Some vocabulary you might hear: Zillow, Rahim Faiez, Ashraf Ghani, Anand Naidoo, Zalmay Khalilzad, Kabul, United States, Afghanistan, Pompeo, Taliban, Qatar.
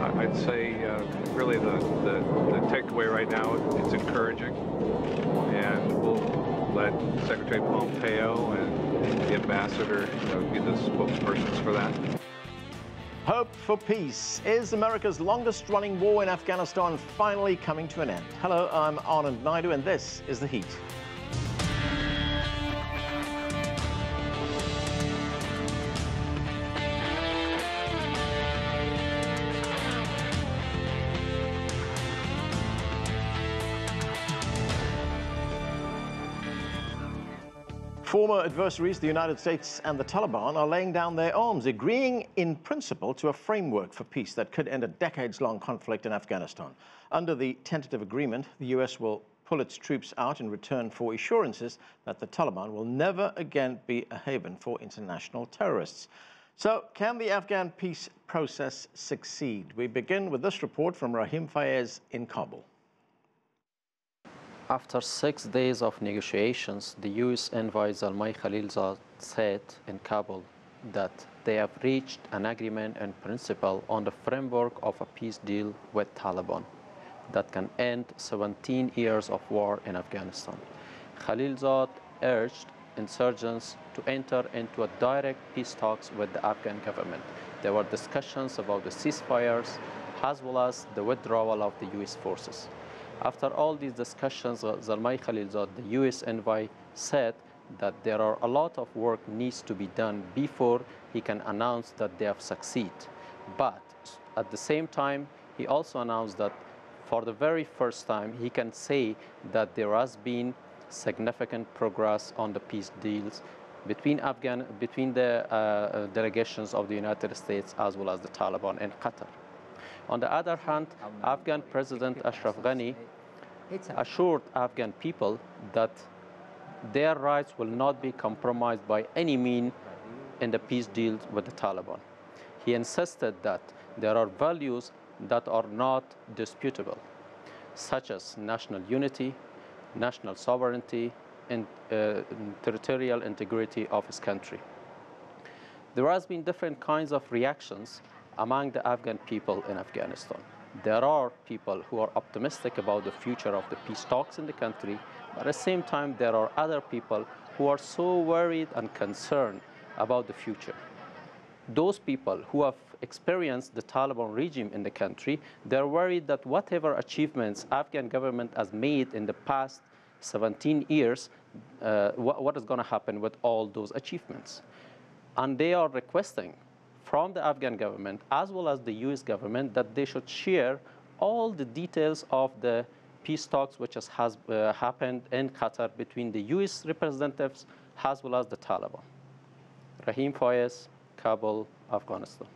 I'd say really the takeaway right now, it's encouraging, and we'll let Secretary Pompeo and the ambassador be the spokespersons for that. Hope for peace. Is America's longest-running war in Afghanistan finally coming to an end? Hello, I'm Anand Naidoo, and this is The Heat. Former adversaries, the United States and the Taliban, are laying down their arms, agreeing in principle to a framework for peace that could end a decades-long conflict in Afghanistan. Under the tentative agreement, the U.S. will pull its troops out in return for assurances that the Taliban will never again be a haven for international terrorists. So, can the Afghan peace process succeed? We begin with this report from Rahim Faiez in Kabul. After 6 days of negotiations, the U.S. envoy Zalmay Khalilzad said in Kabul that they have reached an agreement in principle on the framework of a peace deal with Taliban that can end 17 years of war in Afghanistan. Khalilzad urged insurgents to enter into a direct peace talks with the Afghan government. There were discussions about the ceasefires as well as the withdrawal of the U.S. forces. After all these discussions, Zalmay Khalilzad, the U.S. envoy, said that there are a lot of work needs to be done before he can announce that they have succeeded. But at the same time, he also announced that for the very first time, he can say that there has been significant progress on the peace deals between the delegations of the United States as well as the Taliban and Qatar. On the other hand, Afghan President Ashraf Ghani assured Afghan people that their rights will not be compromised by any means in the peace deal with the Taliban. He insisted that there are values that are not disputable, such as national unity, national sovereignty, and territorial integrity of his country. There has been different kinds of reactions among the Afghan people in Afghanistan. There are people who are optimistic about the future of the peace talks in the country, but at the same time, there are other people who are so worried and concerned about the future. Those people who have experienced the Taliban regime in the country, they're worried that whatever achievements Afghan government has made in the past 17 years, what is going to happen with all those achievements? And they are requesting from the Afghan government as well as the U.S. government that they should share all the details of the peace talks which has happened in Qatar between the U.S. representatives as well as the Taliban. Rahim Faiez, Kabul, Afghanistan.